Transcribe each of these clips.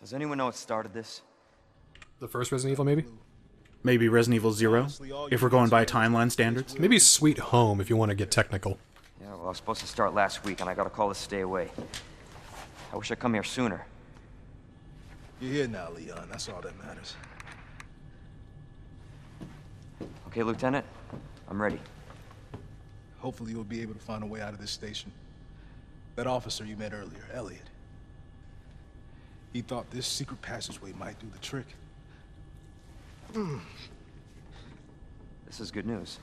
Does anyone know what started this? The first Resident Evil, maybe? Maybe Resident Evil 0, if we're going by timeline standards. Maybe Sweet Home, if you want to get technical. Yeah, well, I was supposed to start last week, and I got a call to stay away. I wish I'd come here sooner. You're here now, Leon. That's all that matters. Okay, Lieutenant. I'm ready. Hopefully you'll be able to find a way out of this station. That officer you met earlier, Elliot. He thought this secret passageway might do the trick. This is good news.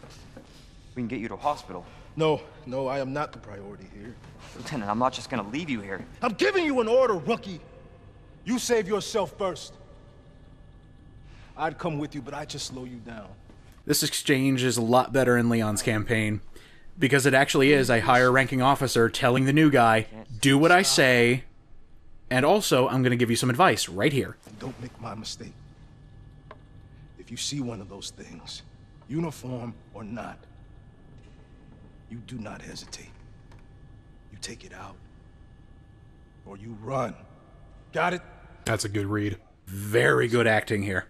We can get you to a hospital. No, no, I am not the priority here. Lieutenant, I'm not just gonna leave you here. I'm giving you an order, rookie. You save yourself first. I'd come with you, but I'd just slow you down. This exchange is a lot better in Leon's campaign, because it actually is a higher-ranking officer telling the new guy, do what I say, and also, I'm gonna give you some advice right here. Don't make my mistake. If you see one of those things, uniform or not, you do not hesitate. You take it out, or you run. Got it? That's a good read. Very good acting here.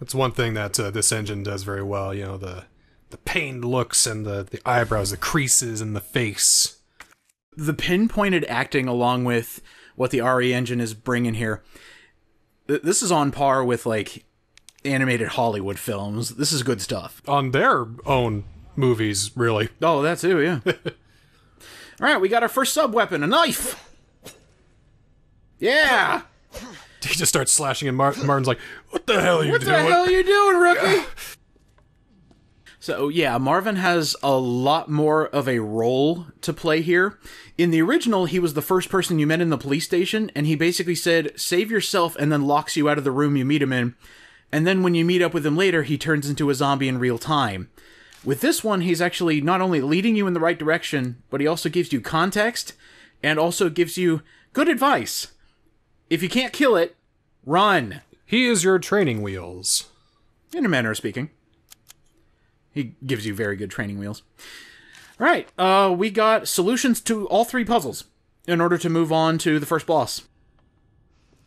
That's one thing that this engine does very well, you know, the pained looks and the eyebrows, the creases and the face. The pinpointed acting along with what the RE engine is bringing here. This is on par with, like, animated Hollywood films. This is good stuff. On their own movies, really. Oh, that too, yeah. Alright, we got our first sub-weapon, a knife! Yeah! He just starts slashing and Martin's like, what the hell are you doing? What the hell are you doing, rookie? So, yeah, Marvin has a lot more of a role to play here. In the original, he was the first person you met in the police station, and he basically said, save yourself, and then locks you out of the room you meet him in. And then when you meet up with him later, he turns into a zombie in real time. With this one, he's actually not only leading you in the right direction, but he also gives you context, and also gives you good advice. If you can't kill it, run. He is your training wheels. In a manner of speaking. He gives you very good training wheels. All right, we got solutions to all three puzzles in order to move on to the first boss.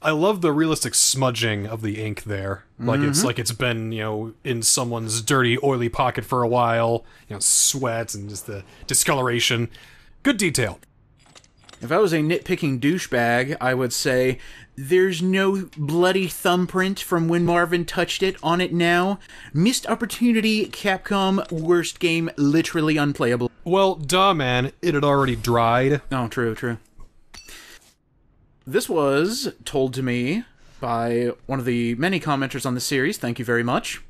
I love the realistic smudging of the ink there. Like it's been, you know, in someone's dirty, oily pocket for a while. You know, sweat and just the discoloration. Good detail. If I was a nitpicking douchebag, I would say, there's no bloody thumbprint from when Marvin touched it on it now. Missed opportunity, Capcom, worst game, literally unplayable. Well, duh, man. It had already dried. Oh, true, true. This was told to me by one of the many commenters on the series, thank you very much.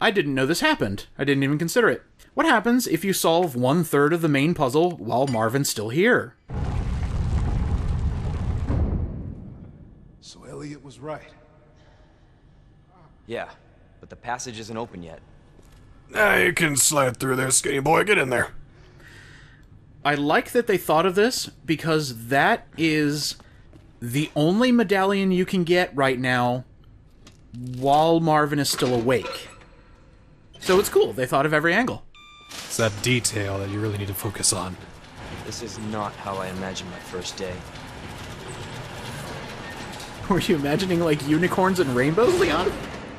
I didn't know this happened. I didn't even consider it. What happens if you solve 1/3 of the main puzzle while Marvin's still here? Elliot was right. Yeah, but the passage isn't open yet. Nah, you can slide through there, skinny boy. Get in there. I like that they thought of this, because that is the only medallion you can get right now while Marvin is still awake. So it's cool. They thought of every angle. It's that detail that you really need to focus on. This is not how I imagined my first day. Were you imagining, like, unicorns and rainbows, Leon?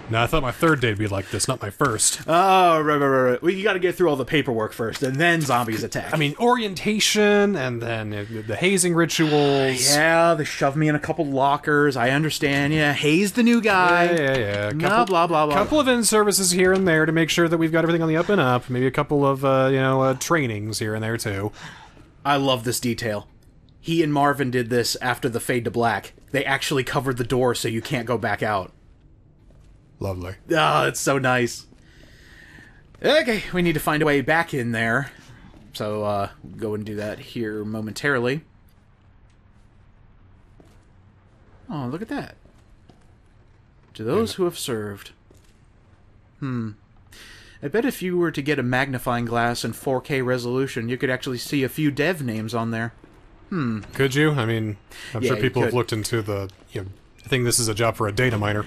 No, I thought my third day'd be like this, not my first. Oh, right. Well, you gotta get through all the paperwork first, and then zombies attack. I mean, orientation, and then the hazing rituals. Yeah, they shoved me in a couple lockers, I understand, yeah. Haze the new guy. Yeah. Blah, blah, blah. Couple of in-services here and there to make sure that we've got everything on the up and up. Maybe a couple of, trainings here and there, too. I love this detail. He and Marvin did this after the fade to black. They actually covered the door so you can't go back out. Lovely. Oh, it's so nice. Okay, we need to find a way back in there. So, go and do that here momentarily. Oh, look at that. To those who have served. I bet if you were to get a magnifying glass and 4K resolution, you could actually see a few dev names on there. Could you? I mean, I'm sure people have looked into the, you know, I think this is a job for a data miner.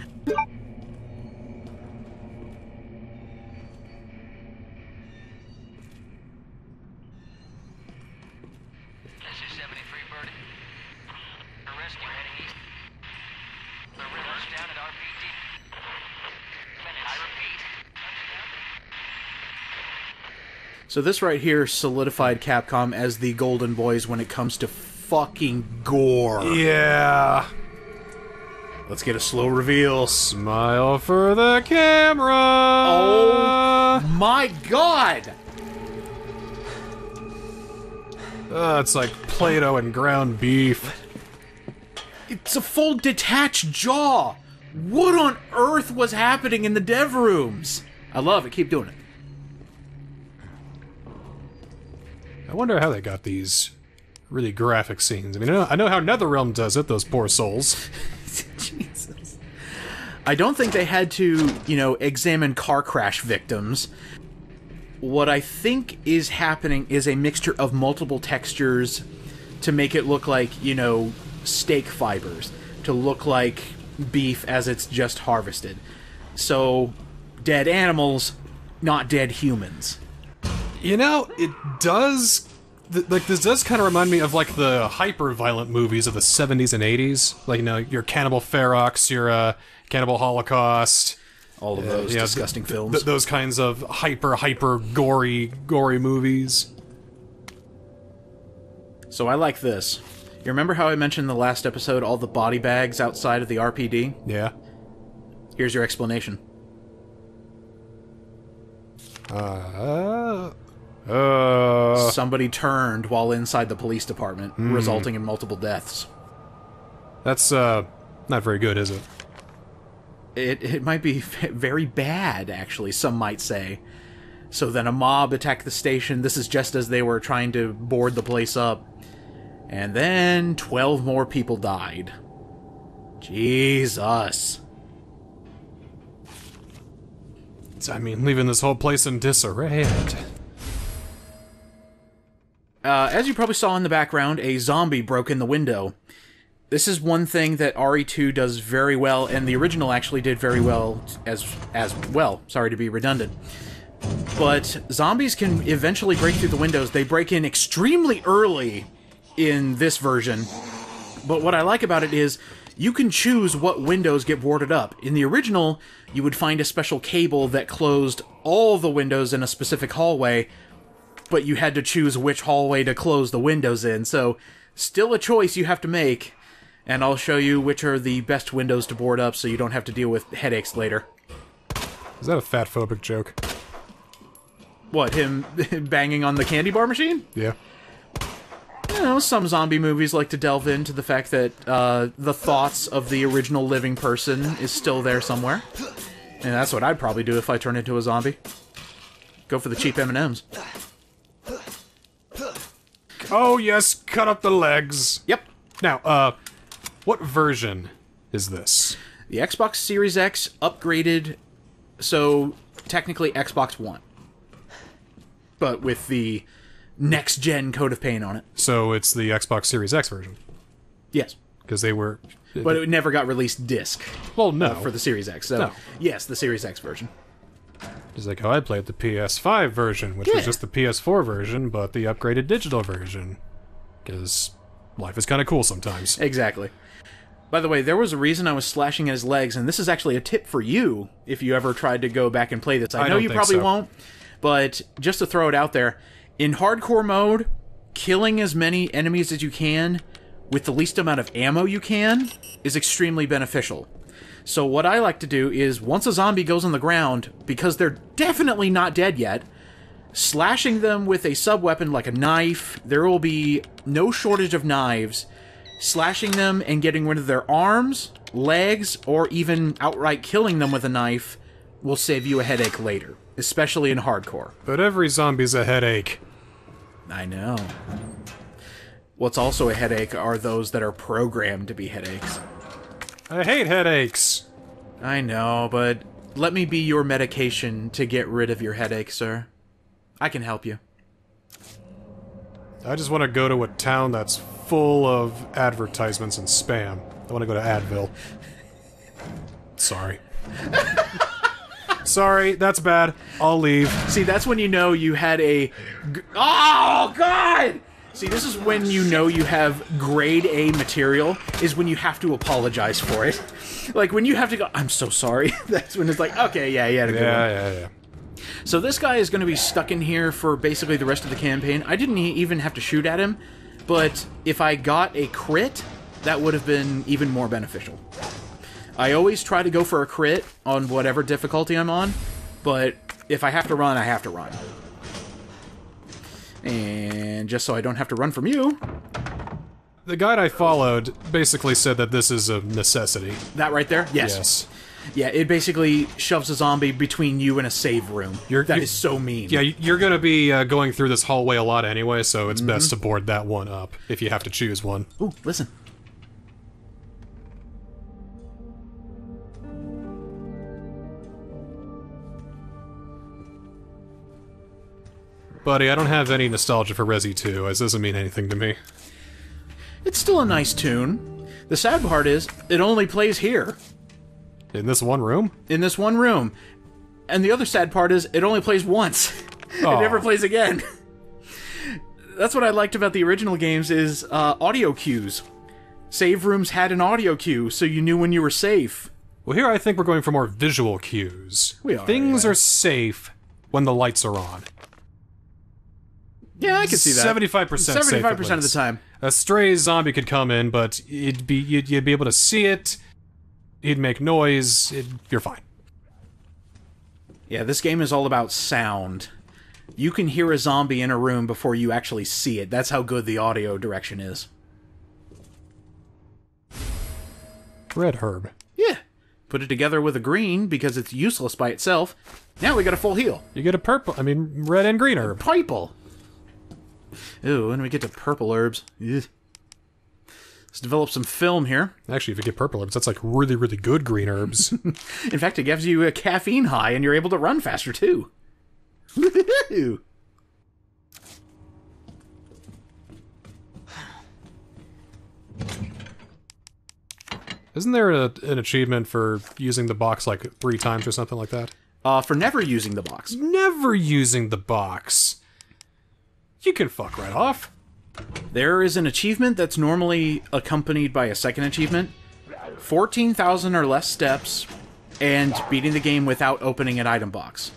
So this right here solidified Capcom as the golden boys when it comes to fucking gore. Yeah. Let's get a slow reveal. Smile for the camera! Oh my god! It's like Play-Doh and ground beef. It's a full detached jaw! What on earth was happening in the dev rooms? I love it, keep doing it. I wonder how they got these really graphic scenes. I mean, I know how Netherrealm does it, those poor souls. Jesus. I don't think they had to, you know, examine car crash victims. What I think is happening is a mixture of multiple textures to make it look like, you know, steak fibers, to look like beef as it's just harvested. So, dead animals, not dead humans. You know, it does... Like, this does kind of remind me of, like, the hyper-violent movies of the 70s and 80s. Like, you know, your Cannibal Ferox, your Cannibal Holocaust. All of those disgusting films. Those kinds of hyper-gory movies. So I like this. You remember how I mentioned in the last episode all the body bags outside of the RPD? Yeah. Here's your explanation. Somebody turned while inside the police department, resulting in multiple deaths. That's, not very good, is it? It might be very bad, actually, some might say. So then a mob attacked the station. This is just as they were trying to board the place up. And then 12 more people died. Jesus. It's, I mean, leaving this whole place in disarray. As you probably saw in the background, a zombie broke in the window. This is one thing that RE2 does very well, and the original actually did very well as well. Sorry to be redundant. But zombies can eventually break through the windows. They break in extremely early in this version. But what I like about it is, you can choose what windows get boarded up. In the original, you would find a special cable that closed all the windows in a specific hallway, but you had to choose which hallway to close the windows in, so still a choice you have to make, and I'll show you which are the best windows to board up so you don't have to deal with headaches later. Is that a fatphobic joke? What, him banging on the candy bar machine? Yeah. You know, some zombie movies like to delve into the fact that the thoughts of the original living person is still there somewhere. And that's what I'd probably do if I turned into a zombie. Go for the cheap M&Ms. Oh, yes, cut up the legs. Yep. Now, what version is this? The Xbox Series X upgraded, so technically Xbox One. But with the next-gen coat of paint on it. So it's the Xbox Series X version? Yes. Because they were... But it never got released disc. Well, no. For the Series X, so... No. Yes, the Series X version. Just like how I played the PS5 version, which was just the PS4 version, but the upgraded digital version. Because life is kind of cool sometimes. Exactly. By the way, there was a reason I was slashing at his legs, and this is actually a tip for you if you ever tried to go back and play this. I know you probably won't, but just to throw it out there, in hardcore mode, killing as many enemies as you can with the least amount of ammo you can is extremely beneficial. So what I like to do is, once a zombie goes on the ground, because they're definitely not dead yet, slashing them with a sub-weapon like a knife, there will be no shortage of knives, slashing them and getting rid of their arms, legs, or even outright killing them with a knife will save you a headache later, especially in hardcore. But every zombie's a headache. I know. What's also a headache are those that are programmed to be headaches. I hate headaches! I know, but let me be your medication to get rid of your headache, sir. I can help you. I just want to go to a town that's full of advertisements and spam. I want to go to Advil. Sorry. Sorry, that's bad. I'll leave. See, that's when you know you had a... Oh, God! See, this is when you know you have grade A material, is when you have to apologize for it. Like, when you have to go, I'm so sorry, that's when it's like, okay, yeah, you had a good one. Yeah. So this guy is going to be stuck in here for basically the rest of the campaign. I didn't even have to shoot at him, but if I got a crit, that would have been even more beneficial. I always try to go for a crit on whatever difficulty I'm on, but if I have to run, I have to run. And just so I don't have to run from you... The guide I followed basically said that this is a necessity. That right there? Yes. Yes. Yeah, it basically shoves a zombie between you and a save room. That is so mean. Yeah, you're going to be going through this hallway a lot anyway, so it's best to board that one up if you have to choose one. Ooh, listen. Buddy, I don't have any nostalgia for Resi 2, as it doesn't mean anything to me. It's still a nice tune. The sad part is, it only plays here. In this one room? In this one room. And the other sad part is, it only plays once. It never plays again. That's what I liked about the original games is audio cues. Save rooms had an audio cue, so you knew when you were safe. Well, here I think we're going for more visual cues. We are. Things are safe when the lights are on. Yeah, I can see that. 75% safe. 75% of the time. A stray zombie could come in, but it'd be you'd be able to see it. He'd make noise. You're fine. Yeah, this game is all about sound. You can hear a zombie in a room before you actually see it. That's how good the audio direction is. Red herb. Yeah. Put it together with a green because it's useless by itself. Now we got a full heal. You get a purple. I mean, red and green herb. Purple. Ooh, when we get to purple herbs, ugh. Let's develop some film here. Actually, if you get purple herbs, that's like really, really good green herbs. In fact, it gives you a caffeine high, and you're able to run faster, too. Woohoo! Isn't there an achievement for using the box like 3 times or something like that? For never using the box. Never using the box. You can fuck right off. There is an achievement that's normally accompanied by a second achievement. 14,000 or less steps, and beating the game without opening an item box.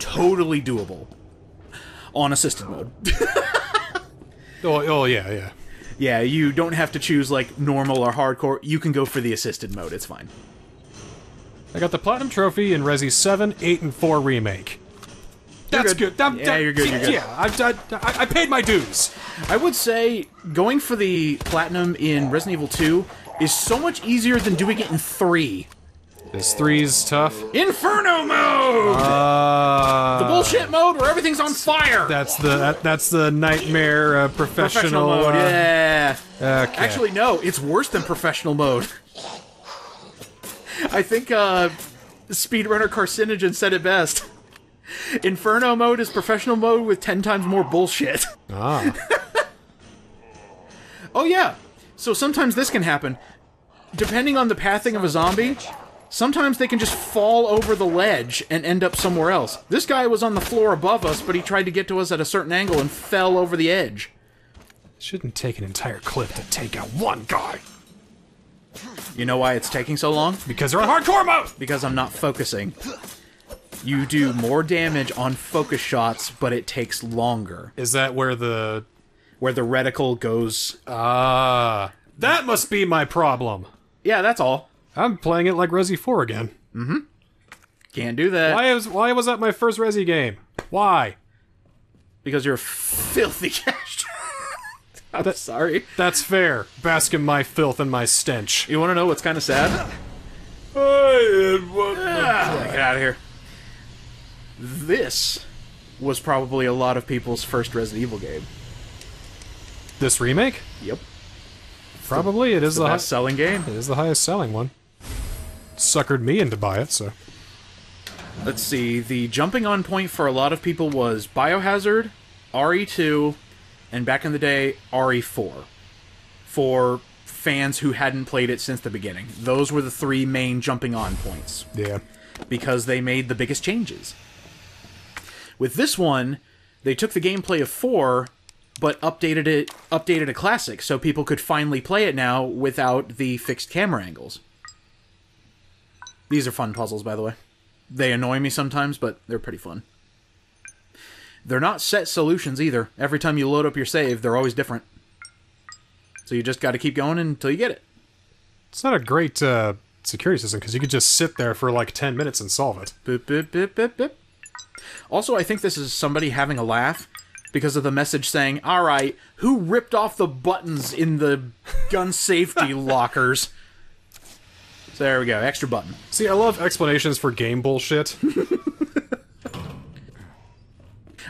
Totally doable. On assisted mode. Oh, yeah, yeah. Yeah, you don't have to choose, like, normal or hardcore. You can go for the assisted mode, it's fine. I got the Platinum Trophy in Resi 7, 8, and 4 Remake. That's good. You're good. Yeah, I paid my dues. I would say going for the Platinum in Resident Evil 2 is so much easier than doing it in 3. This 3's tough. Inferno mode! The bullshit mode where everything's on fire! That's the nightmare professional mode, yeah. Okay. Actually, no, it's worse than professional mode. I think speedrunner Carcinogen said it best. Inferno mode is professional mode with 10 times more bullshit. Ah. Oh yeah, so sometimes this can happen. Depending on the pathing of a zombie, sometimes they can just fall over the ledge and end up somewhere else. This guy was on the floor above us, but he tried to get to us at a certain angle and fell over the edge. Shouldn't take an entire clip to take out one guy. You know why it's taking so long? Because they're on hardcore mode! Because I'm not focusing. You do more damage on focus shots, but it takes longer. Is that where the... Where the reticle goes... Ah. That must be my problem. Yeah, that's all. I'm playing it like Resi 4 again. Mm-hmm. Can't do that. Why was that my first Resi game? Why? Because you're a filthy caster. I'm sorry. That's fair. Bask in my filth and my stench. You want to know what's kind of sad? Get out of here. This was probably a lot of people's first Resident Evil game. This remake? Yep. Probably. It is the highest selling game. It is the highest selling one. Suckered me into buy it, so. Let's see. The jumping on point for a lot of people was Biohazard, RE2, and back in the day, RE4. For fans who hadn't played it since the beginning. Those were the 3 main jumping on points. Yeah. Because they made the biggest changes. With this one, they took the gameplay of 4, but updated a classic, so people could finally play it now without the fixed camera angles. These are fun puzzles, by the way. They annoy me sometimes, but they're pretty fun. They're not set solutions either. Every time you load up your save, they're always different. So you just got to keep going until you get it. It's not a great security system, because you could just sit there for like 10 minutes and solve it. Boop, boop, boop, boop, boop. Also, I think this is somebody having a laugh because of the message saying, all right, who ripped off the buttons in the gun safety lockers? So there we go, extra button. See, I love explanations for game bullshit.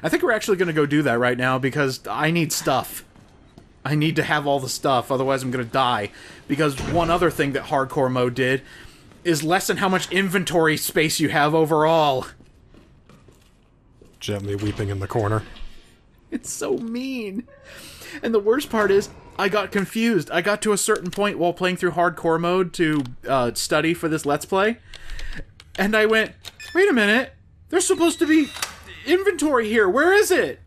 I think we're actually going to go do that right now because I need stuff. I need to have all the stuff, otherwise I'm going to die. Because one other thing that hardcore mode did is lessen how much inventory space you have overall. Gently weeping in the corner. It's so mean. And the worst part is, I got confused. I got to a certain point while playing through hardcore mode to study for this Let's Play. And I went, wait a minute, there's supposed to be inventory here, where is it?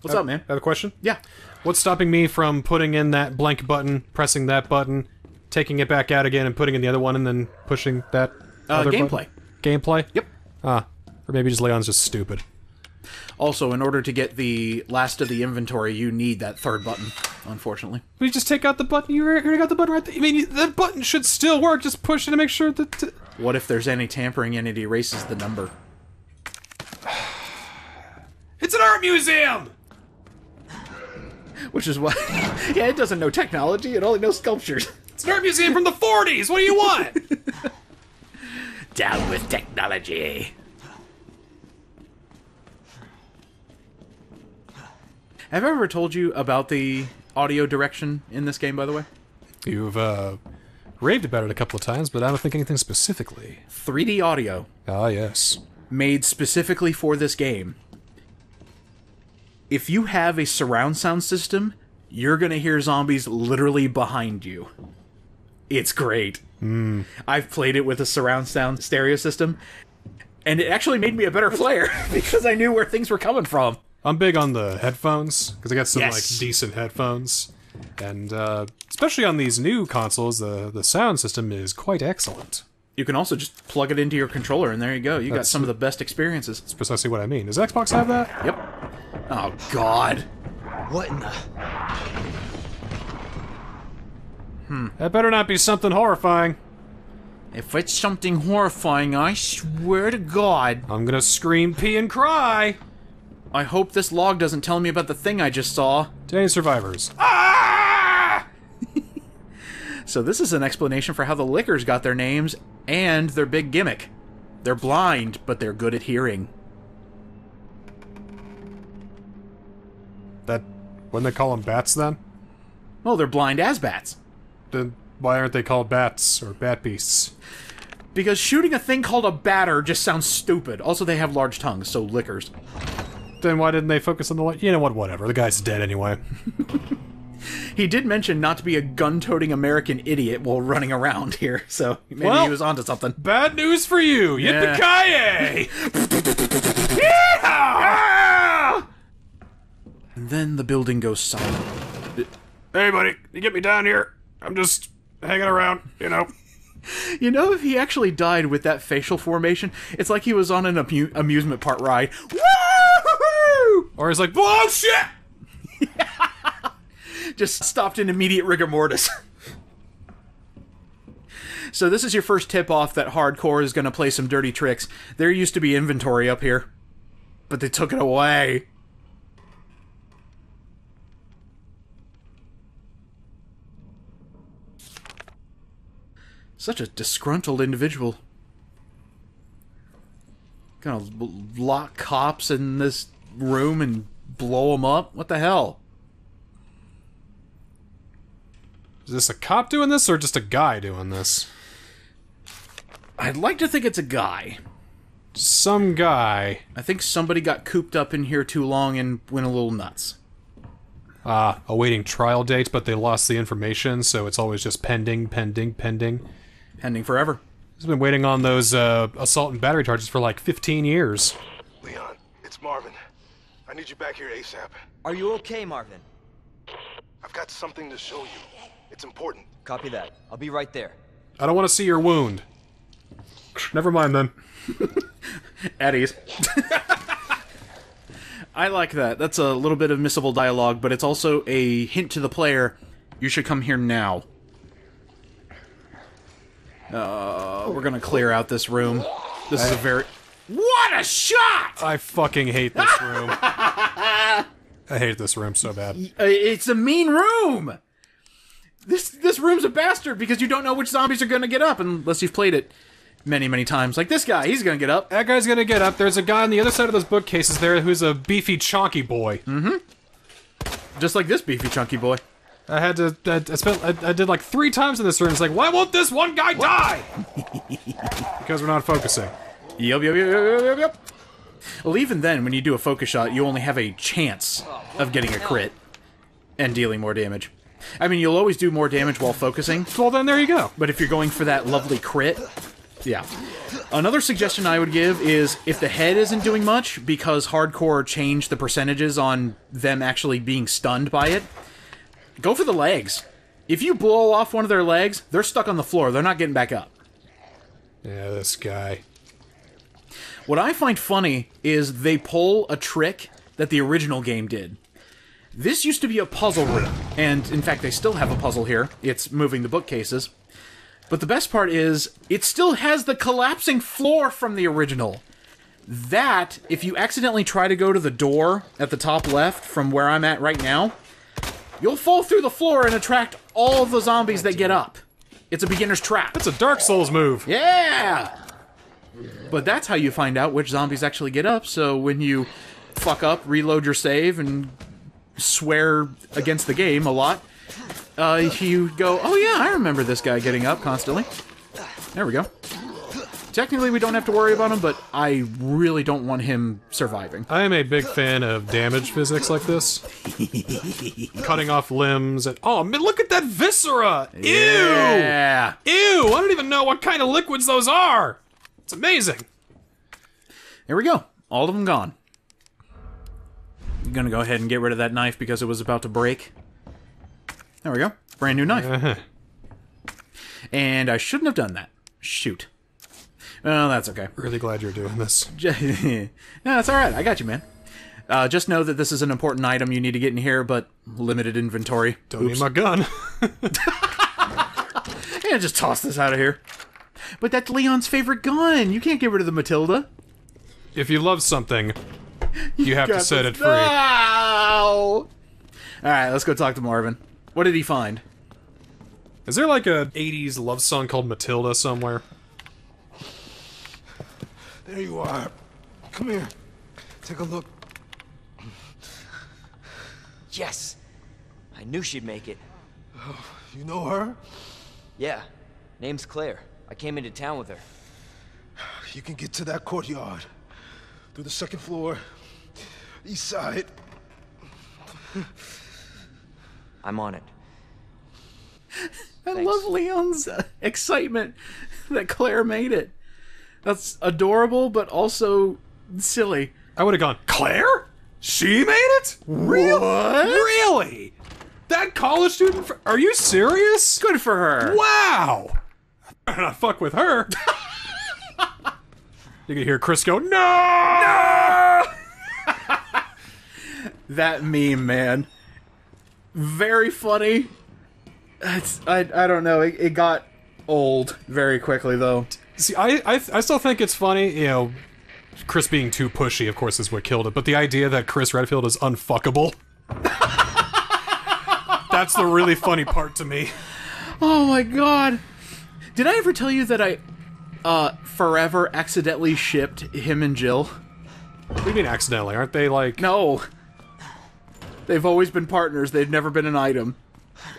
What's up, man? I have a question? Yeah. What's stopping me from putting in that blank button, pressing that button, taking it back out again, and putting in the other one, and then pushing that other button? Gameplay? Yep. Or maybe just Leon's just stupid. Also, in order to get the last of the inventory, you need that third button, unfortunately. But you just take out the button, you already got the button right there. I mean, that button should still work, just push it and make sure that... What if there's any tampering and it erases the number? It's an art museum! Which is why, yeah, it doesn't know technology, it only knows sculptures. It's an art museum from the 40s, what do you want? Down with technology. Have I ever told you about the audio direction in this game, by the way? You've raved about it a couple of times, but I don't think anything specifically. 3D audio. Ah, yes. Made specifically for this game. If you have a surround sound system, you're going to hear zombies literally behind you. It's great. Mm. I've played it with a surround sound stereo system, and it actually made me a better player because I knew where things were coming from. I'm big on the headphones, because I got some like decent headphones, and especially on these new consoles, the sound system is quite excellent. You can also just plug it into your controller, and there you go. You got some of the best experiences. That's precisely what I mean. Does Xbox have that? Yep. Oh, God. What in the... That better not be something horrifying. If it's something horrifying, I swear to God... I'm gonna scream, pee, and cry! I hope this log doesn't tell me about the thing I just saw. To any survivors. Ah! So this is an explanation for how the Lickers got their names and their big gimmick. They're blind, but they're good at hearing. That... wouldn't they call them bats, then? Well, they're blind as bats. Then why aren't they called bats, or bat beasts? Because shooting a thing called a batter just sounds stupid. Also, they have large tongues, so Lickers. Then why didn't they focus on the light? You know what, whatever. The guy's dead anyway. He did mention not to be a gun-toting American idiot while running around here, so maybe he was onto something. Bad news for you! Yippee-ki-yay! Yeah! And then the building goes silent. Hey, buddy, can you get me down here? I'm just hanging around, you know. You know, if he actually died with that facial formation, it's like he was on an amusement park ride. Woo! Or he's like, "Whoa, shit!" Just stopped in immediate rigor mortis. So this is your first tip-off that hardcore is going to play some dirty tricks. There used to be inventory up here, but they took it away. Such a disgruntled individual. Gonna lock cops in this room and blow them up? What the hell? Is this a cop doing this, or just a guy doing this? I'd like to think it's a guy. Some guy. I think somebody got cooped up in here too long and went a little nuts. Ah, awaiting trial date, but they lost the information, so it's always just pending, pending, pending. Pending forever. He's been waiting on those assault and battery charges for like 15 years. Leon, it's Marvin. I need you back here ASAP. Are you okay, Marvin? I've got something to show you. It's important. Copy that. I'll be right there. I don't want to see your wound. Never mind then. At ease. I like that. That's a little bit of missable dialogue, but it's also a hint to the player, you should come here now. We're gonna clear out this room. This is a very... What a shot! I fucking hate this room. I hate this room so bad. It's a mean room! This room's a bastard because you don't know which zombies are gonna get up unless you've played it many, many times. Like this guy, he's gonna get up. That guy's gonna get up. There's a guy on the other side of those bookcases there who's a beefy, chunky boy. Mm-hmm. Just like this beefy, chunky boy. I had to... I did like 3 times in this room. It's like, why won't this one guy die? Because we're not focusing. Yup, yup, yup, yup, yup, yup. Well, even then, when you do a focus shot, you only have a chance of getting a crit and dealing more damage. I mean, you'll always do more damage while focusing. Well, then there you go. But if you're going for that lovely crit... Yeah. Another suggestion I would give is, if the head isn't doing much, because hardcore changed the percentages on them actually being stunned by it, go for the legs. If you blow off one of their legs, they're stuck on the floor. They're not getting back up. Yeah, this guy. What I find funny is they pull a trick that the original game did. This used to be a puzzle room, and in fact they still have a puzzle here. It's moving the bookcases. But the best part is, it still has the collapsing floor from the original. That, if you accidentally try to go to the door at the top left from where I'm at right now, you'll fall through the floor and attract all of the zombies that get up. It's a beginner's trap. That's a Dark Souls move. Yeah! But that's how you find out which zombies actually get up, so when you fuck up, reload your save, and swear against the game a lot, you go, oh yeah, I remember this guy getting up constantly. There we go. Technically, we don't have to worry about him, but I really don't want him surviving. I am a big fan of damage physics like this. Cutting off limbs and... Oh, man, look at that viscera! Ew! Yeah. Ew! I don't even know what kind of liquids those are! It's amazing! There we go. All of them gone. I'm gonna go ahead and get rid of that knife because it was about to break. There we go. Brand new knife. And I shouldn't have done that. Shoot. Well, that's okay. Really glad you're doing this. No, that's alright. I got you, man. Just know that this is an important item you need to get in here, but limited inventory. Don't need my gun. Yeah, just toss this out of here. But that's Leon's favorite gun! You can't get rid of the Matilda. If you love something, you have to set it free. No! Alright, let's go talk to Marvin. What did he find? Is there like a 80s love song called Matilda somewhere? There you are. Come here. Take a look. Yes! I knew she'd make it. Oh, you know her? Yeah. Name's Claire. I came into town with her. You can get to that courtyard. Through the second floor. East side. I'm on it. I love Leon's excitement that Claire made it. That's adorable, but also silly. I would have gone, Claire? She made it? Really? What? Really? That college student? Are you serious? Good for her. Wow! I better not fuck with her. You can hear Chris go, no! No! That meme, man. Very funny. It's, I don't know, it got old very quickly, though. See, I still think it's funny, you know, Chris being too pushy, of course, is what killed it, but the idea that Chris Redfield is unfuckable, that's the really funny part to me. Oh my god. Did I ever tell you that I, forever accidentally shipped him and Jill? What do you mean accidentally? Aren't they, like... No. They've always been partners, they've never been an item.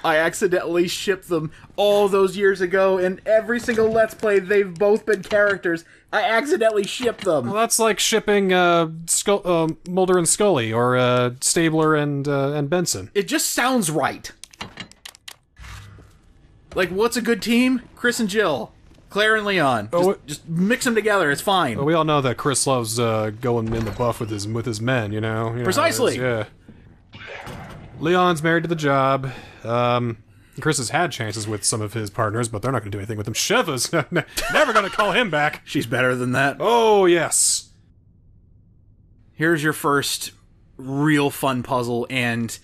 I accidentally shipped them all those years ago, and every single Let's Play, they've both been characters. I accidentally shipped them. Well, that's like shipping Mulder and Scully, or Stabler and Benson. It just sounds right. Like, what's a good team? Chris and Jill. Claire and Leon. Just mix them together, it's fine. Well, we all know that Chris loves going in the buff with his men, you know? Precisely! Yeah. Leon's married to the job. Chris has had chances with some of his partners, but they're not going to do anything with him. Sheva's never going to call him back. She's better than that. Oh, yes. Here's your first real fun puzzle, and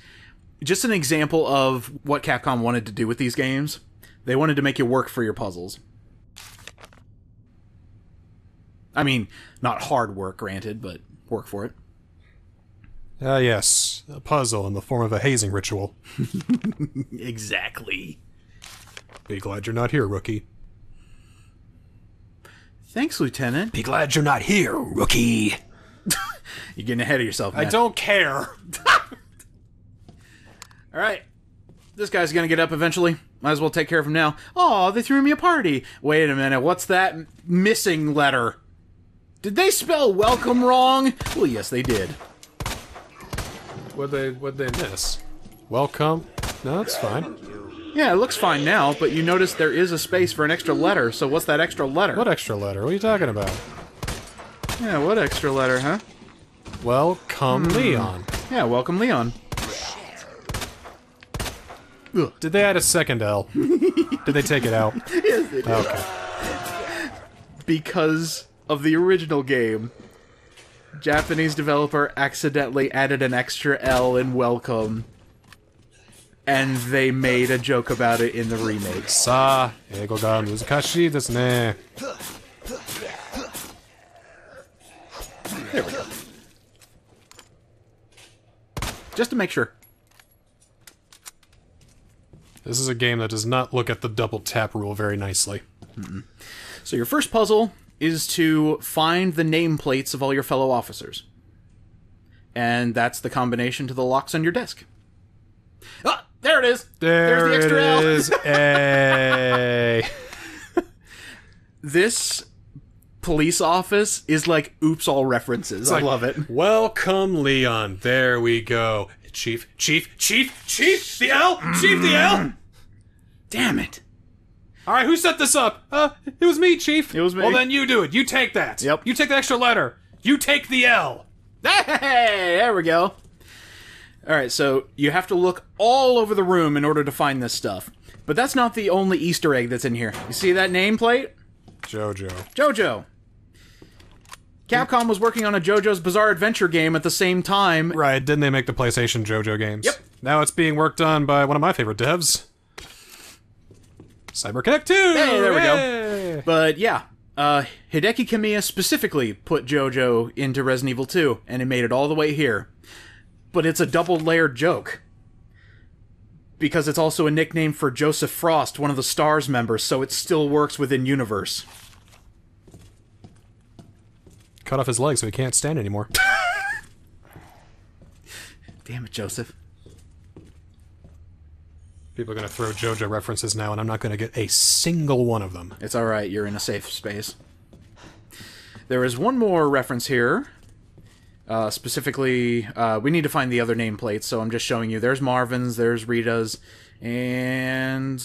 just an example of what Capcom wanted to do with these games. They wanted to make you work for your puzzles. I mean, not hard work, granted, but work for it. Ah, yes. A puzzle in the form of a hazing ritual. Exactly. Be glad you're not here, rookie. Thanks, Lieutenant. Be glad you're not here, rookie. You're getting ahead of yourself, man. I don't care. All right. This guy's going to get up eventually. Might as well take care of him now. Aw, they threw me a party. Wait a minute. What's that missing letter? Did they spell welcome wrong? Well, yes, they did. What'd they miss? Welcome? No, that's fine. Yeah, it looks fine now, but you notice there is a space for an extra letter, so what's that extra letter? What extra letter? What are you talking about? Yeah, what extra letter, huh? Welcome Leon. Yeah, welcome Leon. Ugh. Did they add a second L? Did they take it out? Yes, they did. Okay. Because of the original game, Japanese developer accidentally added an extra L in welcome. And they made a joke about it in the remake. Sa, ego ga muzukashii desu ne. There we go. Just to make sure. This is a game that does not look at the double tap rule very nicely. Mm-mm. So your first puzzle is to find the nameplates of all your fellow officers. And that's the combination to the locks on your desk. Ah! There it is! There's the extra L! There it is! Hey! This police office is like oops all references. I love it. Welcome, Leon. There we go. Chief, chief, chief, chief! The L! Chief, the L! Damn it. Alright, who set this up? It was me, Chief. It was me. Well, then you do it. You take that. Yep. You take the extra letter. You take the L. Hey! There we go. Alright, so you have to look all over the room in order to find this stuff. But that's not the only Easter egg that's in here. You see that nameplate? JoJo. JoJo! Capcom was working on a JoJo's Bizarre Adventure game at the same time. Right, didn't they make the PlayStation JoJo games? Yep. Now it's being worked on by one of my favorite devs. CyberConnect 2! Hey, there we go. But yeah, Hideki Kamiya specifically put JoJo into Resident Evil 2, and it made it all the way here. But it's a double-layered joke. Because it's also a nickname for Joseph Frost, one of the STARS members, so it still works within universe. Cut off his leg so he can't stand anymore. Damn it, Joseph. People are going to throw JoJo references now, and I'm not going to get a single one of them. It's alright, you're in a safe space. There is one more reference here. Specifically, we need to find the other nameplates, so I'm just showing you. There's Marvin's, there's Rita's, and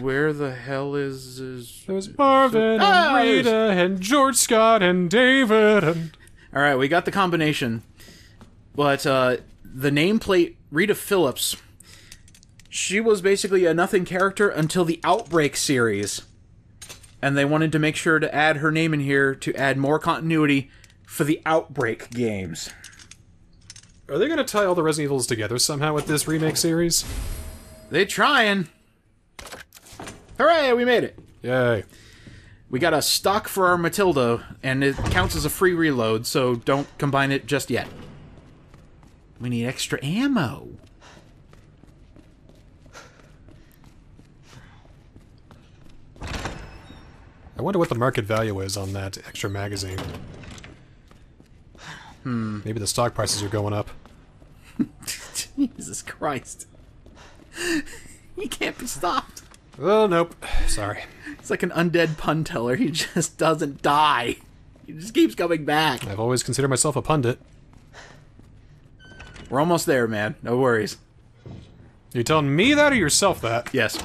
where the hell is there's Marvin and Rita and George Scott and David and... Alright, we got the combination. But, the nameplate Rita Phillips, she was basically a nothing character until the Outbreak series. And they wanted to make sure to add her name in here to add more continuity for the Outbreak games. Are they going to tie all the Resident Evils together somehow with this remake series? They're trying! Hooray, we made it! Yay. We got a stock for our Matilda, and it counts as a free reload, so don't combine it just yet. We need extra ammo. I wonder what the market value is on that extra magazine. Hmm. Maybe the stock prices are going up. Jesus Christ. He can't be stopped. Oh, nope. Sorry. It's like an undead pun teller. He just doesn't die. He just keeps coming back. I've always considered myself a pundit. We're almost there, man. No worries. You're telling me that or yourself that? Yes.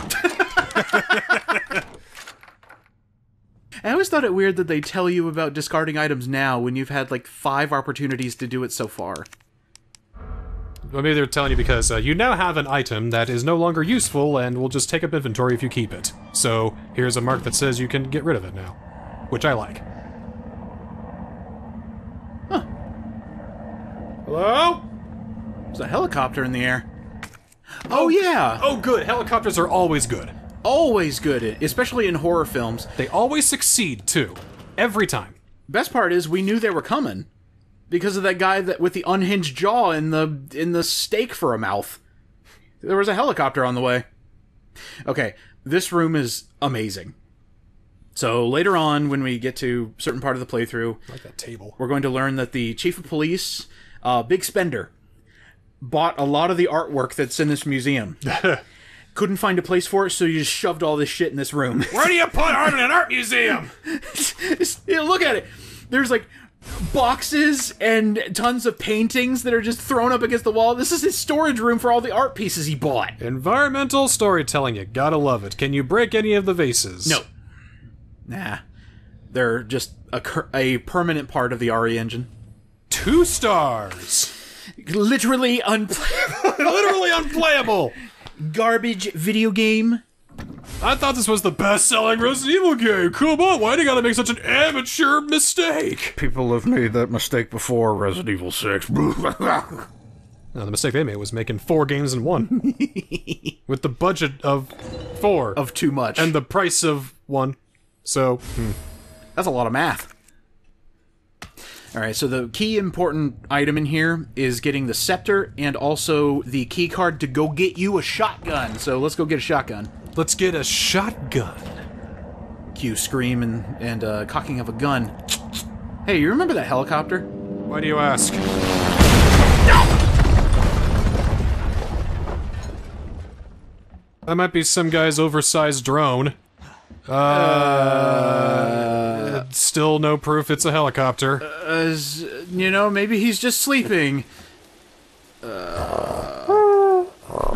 I always thought it weird that they tell you about discarding items now when you've had, like, 5 opportunities to do it so far. Well, maybe they're telling you because you now have an item that is no longer useful and will just take up inventory if you keep it. So, here's a mark that says you can get rid of it now. Which I like. Huh. Hello? There's a helicopter in the air. Oh, yeah! Oh, good. Helicopters are always good. Always good, especially in horror films. They always succeed, too. Every time. Best part is we knew they were coming because of that guy that with the unhinged jaw and the steak for a mouth. There was a helicopter on the way. Okay, this room is amazing. So later on, when we get to a certain part of the playthrough, like that table, we're going to learn that the chief of police, Big Spender, bought a lot of the artwork that's in this museum. Couldn't find a place for it, so you just shoved all this shit in this room. Where do you put art in an art museum? Yeah, look at it. There's like boxes and tons of paintings that are just thrown up against the wall. This is his storage room for all the art pieces he bought. Environmental storytelling, you gotta love it. Can you break any of the vases? No. Nah. They're just a permanent part of the RE engine. 2 stars! Literally unplayable. Literally unplayable! Garbage video game. I thought this was the best-selling Resident Evil game. Come on, why do you gotta make such an amateur mistake? People have made that mistake before, Resident Evil 6. No, the mistake they made was making 4 games in 1. With the budget of 4. Of too much. And the price of 1. So, that's a lot of math. Alright, so the key important item in here is getting the scepter and also the key card to go get you a shotgun. So let's go get a shotgun. Let's get a shotgun. Cue scream and cocking of a gun. Hey, you remember that helicopter? Why do you ask? That might be some guy's oversized drone. Still no proof it's a helicopter. You know, maybe he's just sleeping.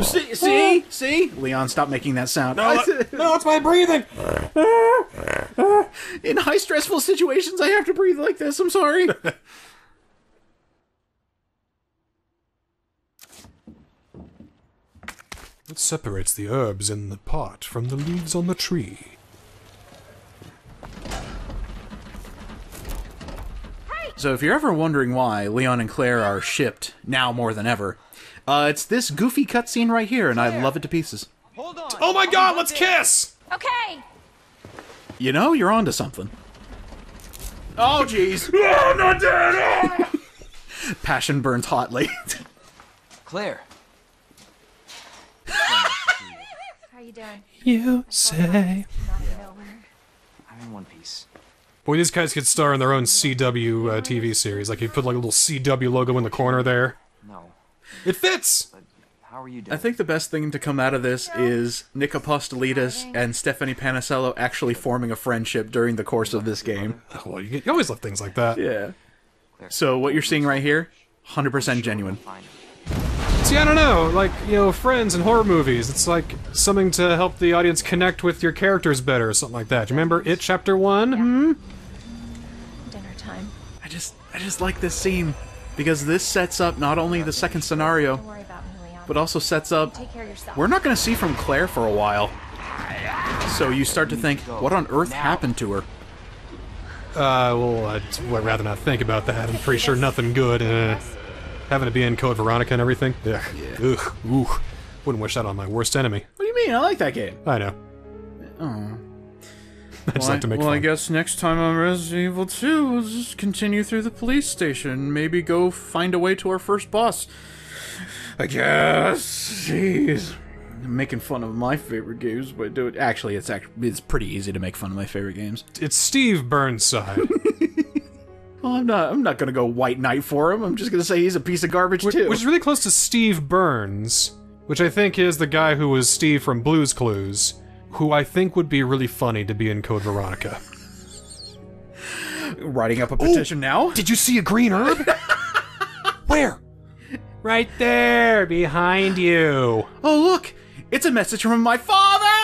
See? Leon, stop making that sound. No, it's my breathing! In high stressful situations, I have to breathe like this, I'm sorry. What separates the herbs in the pot from the leaves on the tree? So if you're ever wondering why Leon and Claire are shipped, now more than ever, it's this goofy cutscene right here, and I love it to pieces. Hold on. Oh my god, let's kiss! Okay! You know, you're onto something. Oh, jeez. Oh, not dead! Passion burns hotly. Claire. How are you doing? You say... I'm in one piece. Boy, these guys could star in their own CW TV series. Like, you put like a little CW logo in the corner there. No. It fits! But how are you doing? I think the best thing to come out of this is Nick Apostolides and Stephanie Panicello actually forming a friendship during the course of this game. Well, you always love things like that. Yeah. So what you're seeing right here, 100% genuine. See, I don't know, like, you know, Friends and horror movies, it's like something to help the audience connect with your characters better or something like that. Do you remember It Chapter 1? Yeah. Hmm? Dinner time. I just like this scene, because this sets up not only the second scenario, but also sets up, we're not going to see from Claire for a while. So you start to think, what on earth happened to her? Well, I'd rather not think about that. I'm pretty sure nothing good. Having to be in Code Veronica and everything? Ugh. Yeah. Ugh. Ooh. Wouldn't wish that on my worst enemy. What do you mean? I like that game. I know. Oh. I just like to make fun. Well, I guess next time on Resident Evil 2, we'll just continue through the police station. Maybe go find a way to our first boss. I guess. Jeez. I'm making fun of my favorite games by doing... Actually, it's pretty easy to make fun of my favorite games. It's Steve Burnside. Well, I'm not gonna go white knight for him, I'm just gonna say he's a piece of garbage too. Which is really close to Steve Burns, which I think is the guy who was Steve from Blue's Clues, who I think would be really funny to be in Code Veronica. Writing up a petition now? Did you see a green herb? Where? Right there, behind you. Oh look, it's a message from my father!